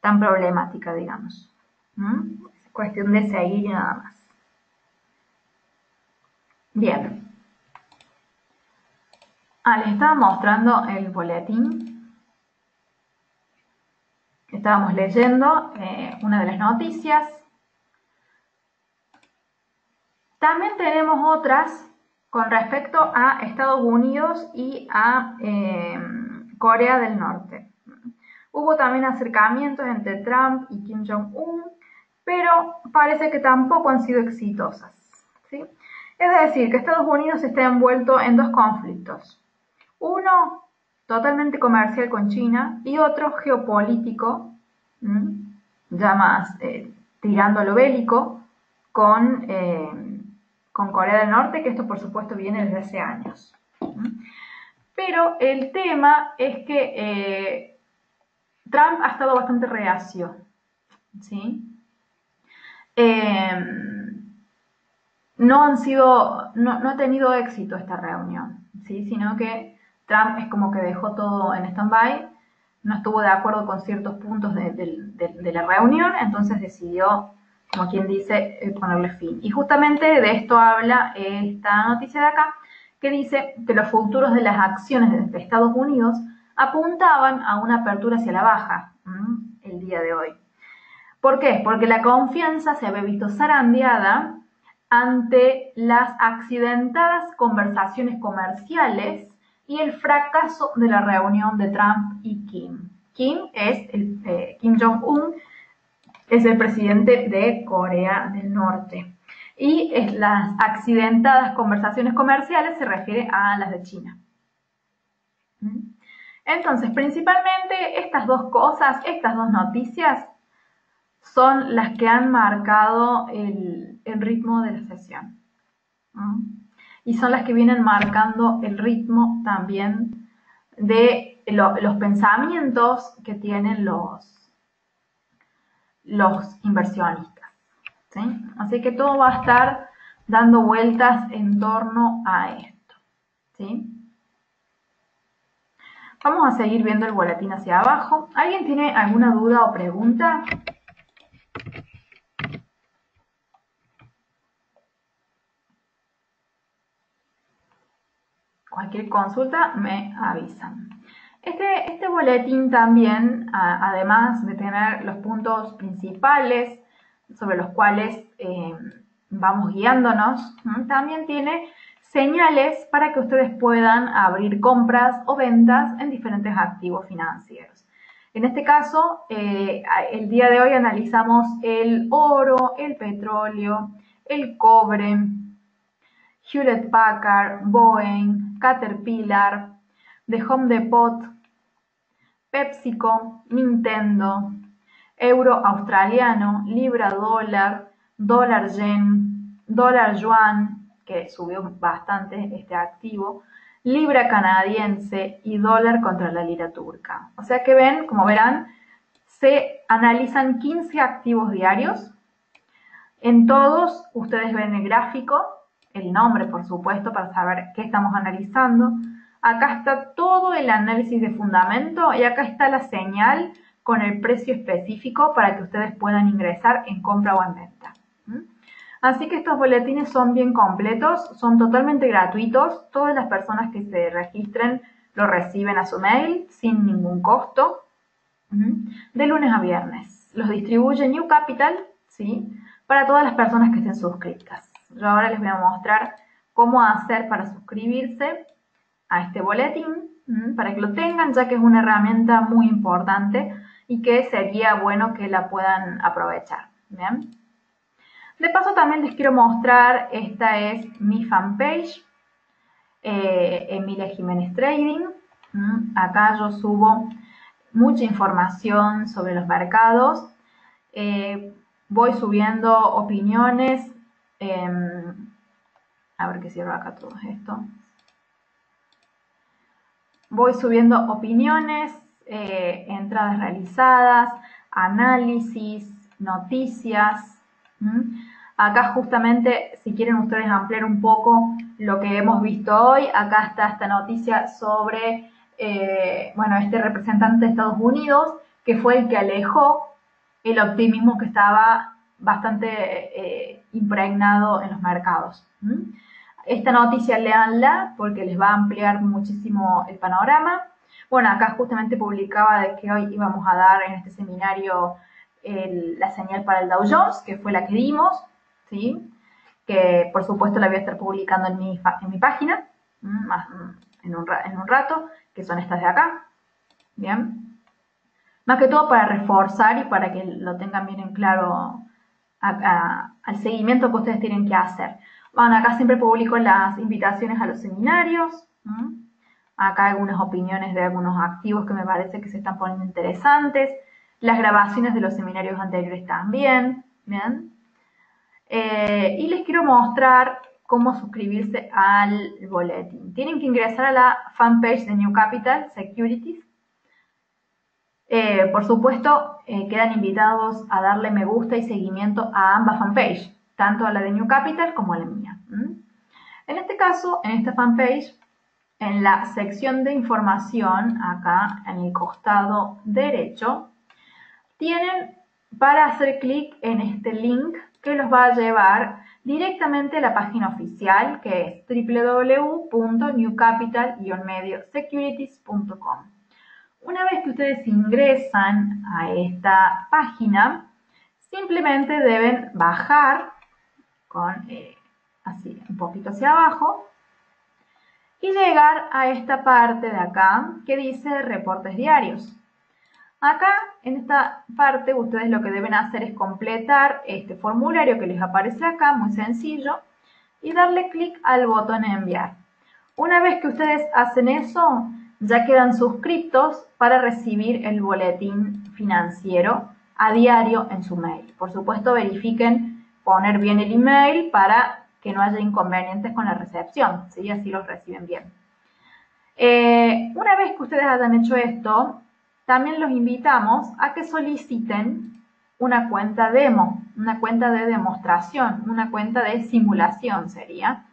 tan problemática, digamos. ¿Mm? Es cuestión de seguir y nada más. Bien. Ah, les estaba mostrando el boletín que estábamos leyendo, eh, una de las noticias. También tenemos otras con respecto a Estados Unidos y a eh, Corea del Norte. Hubo también acercamientos entre Trump y Kim Jong-un, pero parece que tampoco han sido exitosas, ¿sí? Es decir, que Estados Unidos está envuelto en dos conflictos. Uno totalmente comercial con China y otro geopolítico, ¿m? ya más eh, tirando a lo bélico, con, eh, con Corea del Norte, que esto por supuesto viene desde hace años. ¿M? Pero el tema es que eh, Trump ha estado bastante reacio, ¿sí? Eh, no han sido, no, no ha tenido éxito esta reunión, ¿sí? Sino que Trump es como que dejó todo en stand-by, no estuvo de acuerdo con ciertos puntos de, de, de, de la reunión, entonces decidió, como quien dice, ponerle fin. Y justamente de esto habla esta noticia de acá, que dice que los futuros de las acciones de Estados Unidos apuntaban a una apertura hacia la baja, ¿sí? el día de hoy. ¿Por qué? Porque la confianza se había visto zarandeada ante las accidentadas conversaciones comerciales y el fracaso de la reunión de Trump y Kim. Kim es el, eh, Kim Jong-un, es el presidente de Corea del Norte. Y es las accidentadas conversaciones comerciales se refiere a las de China. Entonces, principalmente estas dos cosas, estas dos noticias, son las que han marcado el, el ritmo de la sesión. ¿Mm? Y son las que vienen marcando el ritmo también de lo, los pensamientos que tienen los, los inversionistas, ¿sí? Así que todo va a estar dando vueltas en torno a esto, ¿sí? Vamos a seguir viendo el boletín hacia abajo. ¿Alguien tiene alguna duda o pregunta? Cualquier consulta me avisan. Este, este boletín también, a, además de tener los puntos principales sobre los cuales eh, vamos guiándonos, ¿m? también tiene señales para que ustedes puedan abrir compras o ventas en diferentes activos financieros. En este caso, eh, el día de hoy analizamos el oro, el petróleo, el cobre, Hewlett-Packard, Boeing, Caterpillar, The Home Depot, PepsiCo, Nintendo, euro australiano, libra dólar, dólar yen, dólar yuan, que subió bastante este activo, libra canadiense y dólar contra la lira turca. O sea que ven, como verán, se analizan quince activos diarios. En todos ustedes ven el gráfico, el nombre, por supuesto, para saber qué estamos analizando. Acá está todo el análisis de fundamento y acá está la señal con el precio específico para que ustedes puedan ingresar en compra o en venta. ¿Mm? Así que estos boletines son bien completos, son totalmente gratuitos. Todas las personas que se registren lo reciben a su mail sin ningún costo. ¿Mm? De lunes a viernes. Los distribuye New Capital, ¿sí? Para todas las personas que estén suscritas. Yo ahora les voy a mostrar cómo hacer para suscribirse a este boletín, ¿m? para que lo tengan, ya que es una herramienta muy importante y que sería bueno que la puedan aprovechar. ¿Bien? De paso también les quiero mostrar, esta es mi fanpage, eh, Emilia Jiménez Trading. ¿M? Acá yo subo mucha información sobre los mercados, eh, voy subiendo opiniones. Eh, a ver que cierro acá todo esto. Voy subiendo opiniones, eh, entradas realizadas, análisis, noticias. ¿Mm? Acá justamente, si quieren ustedes ampliar un poco lo que hemos visto hoy, acá está esta noticia sobre, eh, bueno, este representante de Estados Unidos, que fue el que alejó el optimismo que estaba bastante eh, impregnado en los mercados. ¿Mm? Esta noticia léanla porque les va a ampliar muchísimo el panorama. Bueno, acá justamente publicaba de que hoy íbamos a dar en este seminario el, la señal para el Dow Jones, que fue la que dimos, ¿sí? Que por supuesto la voy a estar publicando en mi, en mi página, más, en, un, en un rato, que son estas de acá. Bien. Más que todo para reforzar y para que lo tengan bien en claro a, a, al seguimiento que ustedes tienen que hacer. Bueno, acá siempre publico las invitaciones a los seminarios. ¿Mm? Acá algunas opiniones de algunos activos que me parece que se están poniendo interesantes. Las grabaciones de los seminarios anteriores también. ¿Bien? Eh, y les quiero mostrar cómo suscribirse al boletín. Tienen que ingresar a la fanpage de New Capital Securities. Eh, por supuesto, eh, quedan invitados a darle me gusta y seguimiento a ambas fanpages, tanto a la de New Capital como a la mía. ¿Mm? En este caso, en esta fanpage, en la sección de información, acá en el costado derecho, tienen para hacer clic en este link que los va a llevar directamente a la página oficial, que es w w w punto new capital guion medio securities punto com. Una vez que ustedes ingresan a esta página, simplemente deben bajar con eh, así un poquito hacia abajo y llegar a esta parte de acá que dice reportes diarios. Acá en esta parte ustedes lo que deben hacer es completar este formulario que les aparece acá, muy sencillo, y darle clic al botón enviar. Una vez que ustedes hacen eso, ya quedan suscriptos para recibir el boletín financiero a diario en su mail. Por supuesto, verifiquen poner bien el email para que no haya inconvenientes con la recepción, ¿sí? Así los reciben bien. Eh, una vez que ustedes hayan hecho esto, también los invitamos a que soliciten una cuenta demo, una cuenta de demostración, una cuenta de simulación sería,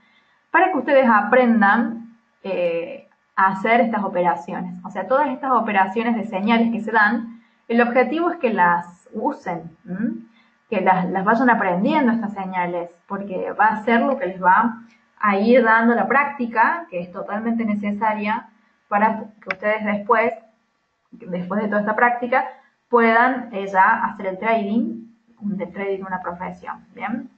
para que ustedes aprendan eh, a hacer estas operaciones. O sea, todas estas operaciones de señales que se dan, el objetivo es que las usen, ¿sí? Que las, las vayan aprendiendo estas señales, porque va a ser lo que les va a ir dando la práctica, que es totalmente necesaria para que ustedes después, después de toda esta práctica, puedan eh, ya hacer el trading, el trading una profesión, ¿bien?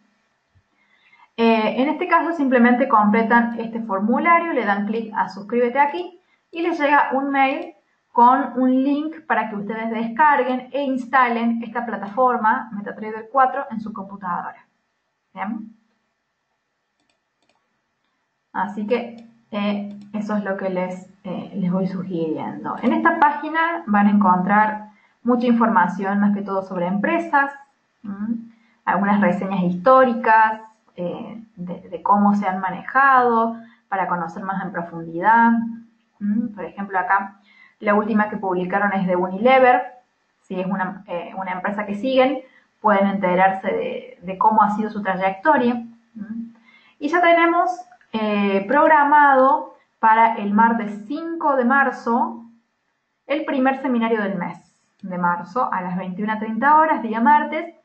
Eh, en este caso simplemente completan este formulario, le dan clic a suscríbete aquí y les llega un mail con un link para que ustedes descarguen e instalen esta plataforma MetaTrader cuatro en su computadora. ¿Bien? Así que eh, eso es lo que les, eh, les voy sugiriendo. En esta página van a encontrar mucha información, más que todo sobre empresas, ¿m? Algunas reseñas históricas eh, de, de cómo se han manejado, para conocer más en profundidad. ¿M? Por ejemplo, acá la última que publicaron es de Unilever. Si es una, eh, una empresa que siguen, pueden enterarse de, de cómo ha sido su trayectoria. ¿Mm? Y ya tenemos eh, programado para el martes cinco de marzo el primer seminario del mes de marzo a las veintiuna treinta horas, día martes.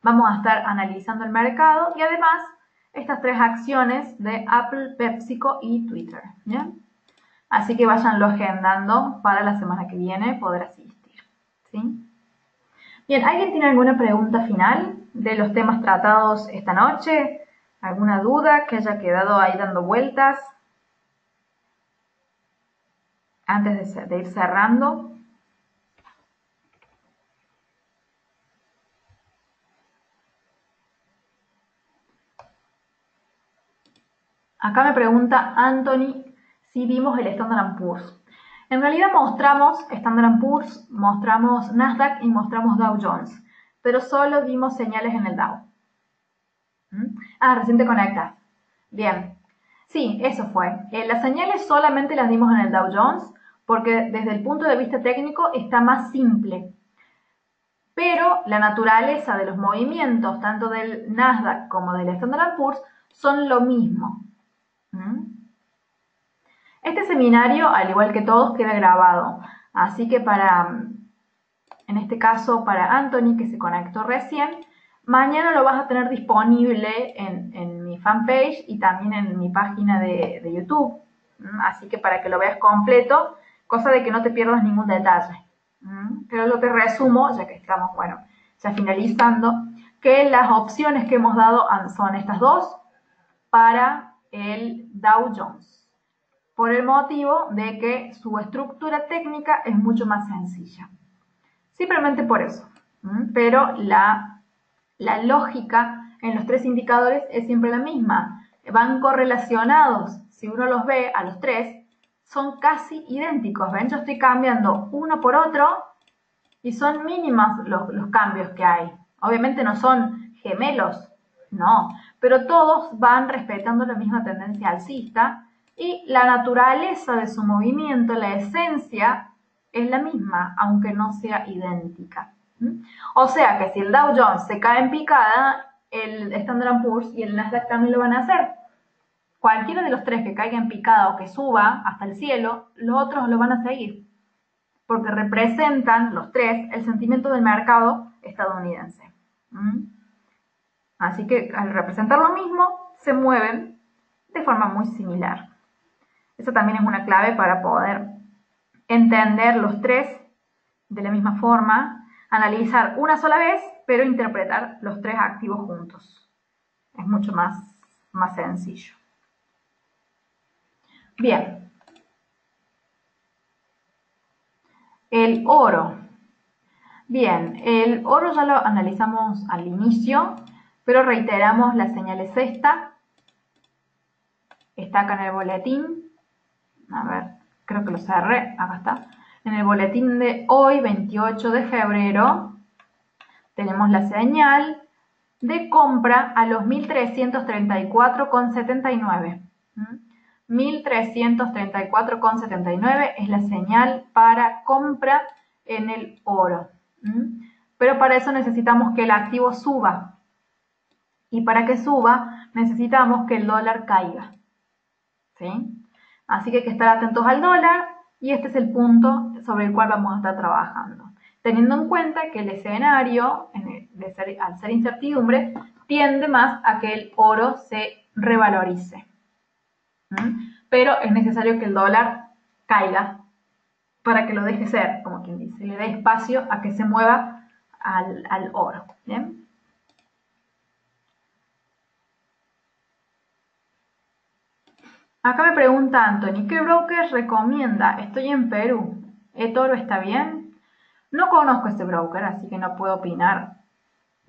Vamos a estar analizando el mercado y además estas tres acciones de Apple, PepsiCo y Twitter. ¿Bien? Así que váyanlo agendando para la semana que viene poder asistir, ¿sí? Bien, ¿alguien tiene alguna pregunta final de los temas tratados esta noche? ¿Alguna duda que haya quedado ahí dando vueltas? Antes de, de ir cerrando. Acá me pregunta Anthony. Sí, vimos el Standard and Poor's. En realidad mostramos Standard and Poor's, mostramos Nasdaq y mostramos Dow Jones, pero solo dimos señales en el Dow. ¿Mm? Ah, recién te conectas. Bien. Sí, eso fue. Eh, las señales solamente las dimos en el Dow Jones porque desde el punto de vista técnico está más simple. Pero la naturaleza de los movimientos, tanto del Nasdaq como del Standard and Poor's, son lo mismo. ¿Mm? Este seminario, al igual que todos, queda grabado. Así que para, en este caso, para Anthony, que se conectó recién, Mañana lo vas a tener disponible en, en mi fanpage y también en mi página de, de YouTube. Así que para que lo veas completo, cosa de que no te pierdas ningún detalle. Pero yo te resumo, ya que estamos, bueno, ya finalizando, que las opciones que hemos dado son estas dos para el Dow Jones, por el motivo de que su estructura técnica es mucho más sencilla. Simplemente por eso. Pero la, la lógica en los tres indicadores es siempre la misma. Van correlacionados. Si uno los ve a los tres, son casi idénticos. ¿Ven? Yo estoy cambiando uno por otro y son mínimos los, los cambios que hay. Obviamente no son gemelos, no. Pero todos van respetando la misma tendencia alcista y la naturaleza de su movimiento, la esencia, es la misma, aunque no sea idéntica. ¿Mm? O sea que si el Dow Jones se cae en picada, el Standard and Poor's y el Nasdaq también lo van a hacer. Cualquiera de los tres que caiga en picada o que suba hasta el cielo, los otros lo van a seguir. Porque representan, los tres, el sentimiento del mercado estadounidense. ¿Mm? Así que al representar lo mismo, se mueven de forma muy similar. Esa también es una clave para poder entender los tres de la misma forma, analizar una sola vez, pero interpretar los tres activos juntos. Es mucho más, más sencillo. Bien. El oro. Bien, el oro ya lo analizamos al inicio, pero reiteramos las señales esta. Está acá en el boletín. A ver. Creo que lo cerré, acá está. En el boletín de hoy, veintiocho de febrero, tenemos la señal de compra a los mil trescientos treinta y cuatro con setenta y nueve. mil trescientos treinta y cuatro con setenta y nueve es la señal para compra en el oro. Pero para eso necesitamos que el activo suba. Y para que suba, necesitamos que el dólar caiga. ¿Sí? Así que hay que estar atentos al dólar y este es el punto sobre el cual vamos a estar trabajando. Teniendo en cuenta que el escenario, en el, de ser, al ser incertidumbre, tiende más a que el oro se revalorice. ¿Mm? Pero es necesario que el dólar caiga para que lo deje ser, como quien dice. Le dé espacio a que se mueva al, al oro. ¿Bien? Acá me pregunta Anthony, ¿qué broker recomienda? Estoy en Perú. ¿eToro está bien? No conozco ese broker, así que no puedo opinar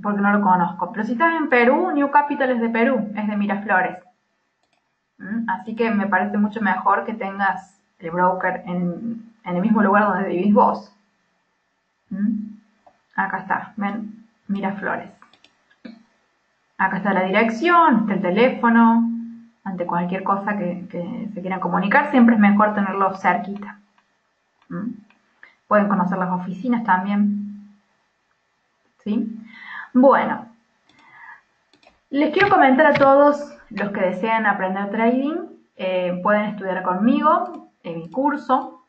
porque no lo conozco. Pero si estás en Perú, New Capital es de Perú, es de Miraflores. ¿Mm? Así que me parece mucho mejor que tengas el broker en, en el mismo lugar donde vivís vos. ¿Mm? Acá está, ven, Miraflores. Acá está la dirección, está el teléfono. Ante cualquier cosa que, que se quieran comunicar, siempre es mejor tenerlo cerquita. ¿Mm? Pueden conocer las oficinas también. ¿Sí? Bueno, les quiero comentar a todos los que desean aprender trading, eh, pueden estudiar conmigo en mi curso,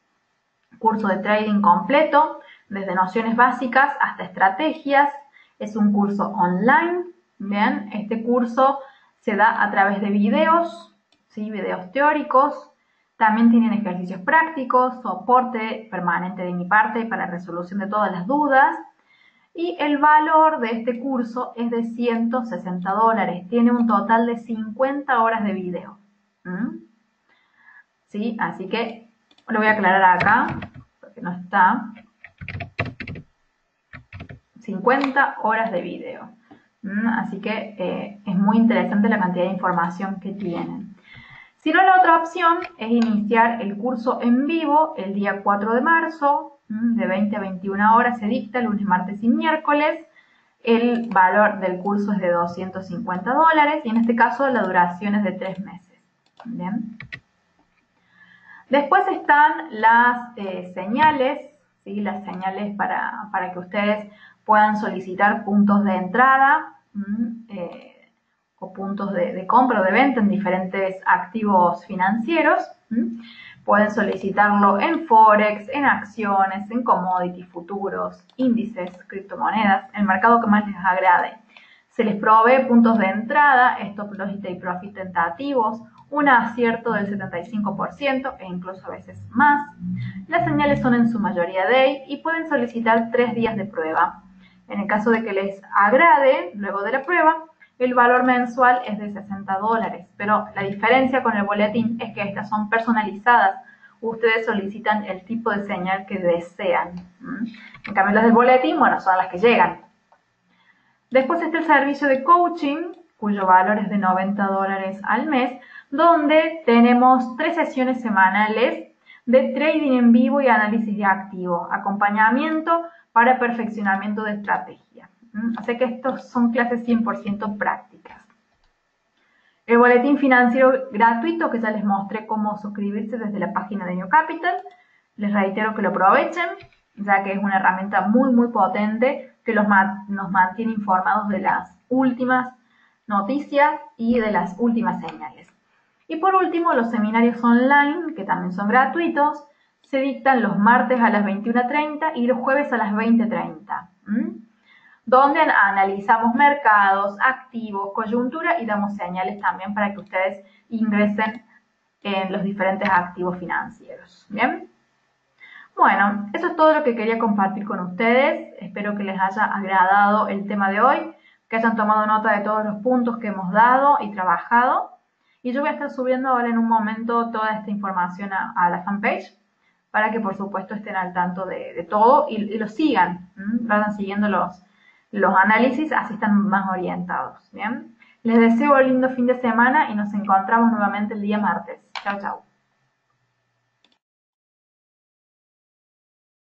curso de trading completo, desde nociones básicas hasta estrategias. Es un curso online. ¿Bien? Este curso se da a través de videos, ¿sí? Videos teóricos, también tienen ejercicios prácticos, soporte permanente de mi parte para resolución de todas las dudas. Y el valor de este curso es de ciento sesenta dólares, tiene un total de cincuenta horas de video. ¿Mm? ¿Sí? Así que lo voy a aclarar acá, porque no está. cincuenta horas de video. Así que eh, es muy interesante la cantidad de información que tienen. Si no, la otra opción es iniciar el curso en vivo el día cuatro de marzo, de veinte a veintiuna horas se dicta, lunes, martes y miércoles. El valor del curso es de doscientos cincuenta dólares y en este caso la duración es de tres meses. ¿Bien? Después están las eh, señales, ¿sí? Las señales para, para que ustedes puedan solicitar puntos de entrada eh, o puntos de, de compra o de venta en diferentes activos financieros. ¿M? Pueden solicitarlo en Forex, en acciones, en commodities, futuros, índices, criptomonedas, el mercado que más les agrade. Se les provee puntos de entrada, stop loss y take profit tentativos, un acierto del setenta y cinco por ciento e incluso a veces más. Las señales son en su mayoría day y pueden solicitar tres días de prueba. En el caso de que les agrade, luego de la prueba, el valor mensual es de sesenta dólares, pero la diferencia con el boletín es que estas son personalizadas. Ustedes solicitan el tipo de señal que desean. En cambio, las del boletín, bueno, son las que llegan. Después está el servicio de coaching, cuyo valor es de noventa dólares al mes, donde tenemos tres sesiones semanales de trading en vivo y análisis de activos, acompañamiento para perfeccionamiento de estrategia. Así que estos son clases cien por ciento prácticas. El boletín financiero gratuito, que ya les mostré cómo suscribirse desde la página de New Capital. Les reitero que lo aprovechen, ya que es una herramienta muy, muy potente que los ma- nos mantiene informados de las últimas noticias y de las últimas señales. Y por último, los seminarios online, que también son gratuitos, se dictan los martes a las veintiuna treinta y los jueves a las veinte treinta. ¿Mm? Donde analizamos mercados, activos, coyuntura y damos señales también para que ustedes ingresen en los diferentes activos financieros. ¿Bien? Bueno, eso es todo lo que quería compartir con ustedes. Espero que les haya agradado el tema de hoy, que hayan tomado nota de todos los puntos que hemos dado y trabajado. Y yo voy a estar subiendo ahora en un momento toda esta información a, a la fanpage para que, por supuesto, estén al tanto de, de todo y, y lo sigan, ¿m? Vayan siguiendo los... Los análisis así están más orientados, ¿bien? Les deseo un lindo fin de semana y nos encontramos nuevamente el día martes. Chau, chau.